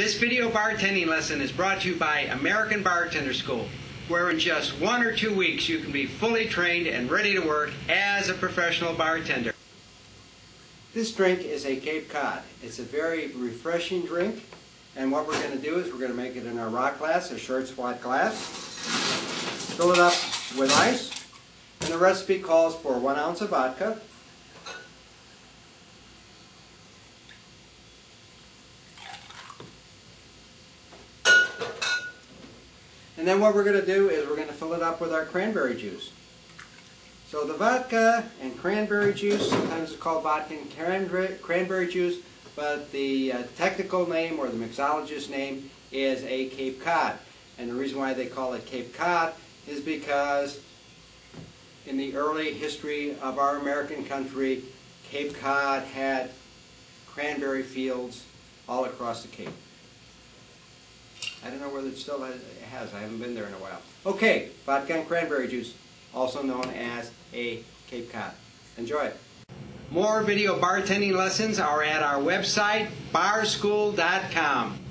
This video bartending lesson is brought to you by American Bartenders School, where in just 1 or 2 weeks you can be fully trained and ready to work as a professional bartender. This drink is a Cape Cod. It's a very refreshing drink, and what we're going to do is we're going to make it in our rock glass, a short squat glass, fill it up with ice, and the recipe calls for 1 ounce of vodka, and then what we're going to do is we're going to fill it up with our cranberry juice. So the vodka and cranberry juice, sometimes it's called vodka and cranberry juice, but the technical name or the mixologist's name is a Cape Cod. And the reason why they call it Cape Cod is because in the early history of our American country, Cape Cod had cranberry fields all across the Cape. I don't know whether it still has. I haven't been there in a while. Okay, vodka and cranberry juice, also known as a Cape Cod. Enjoy it. More video bartending lessons are at our website, barschool.com.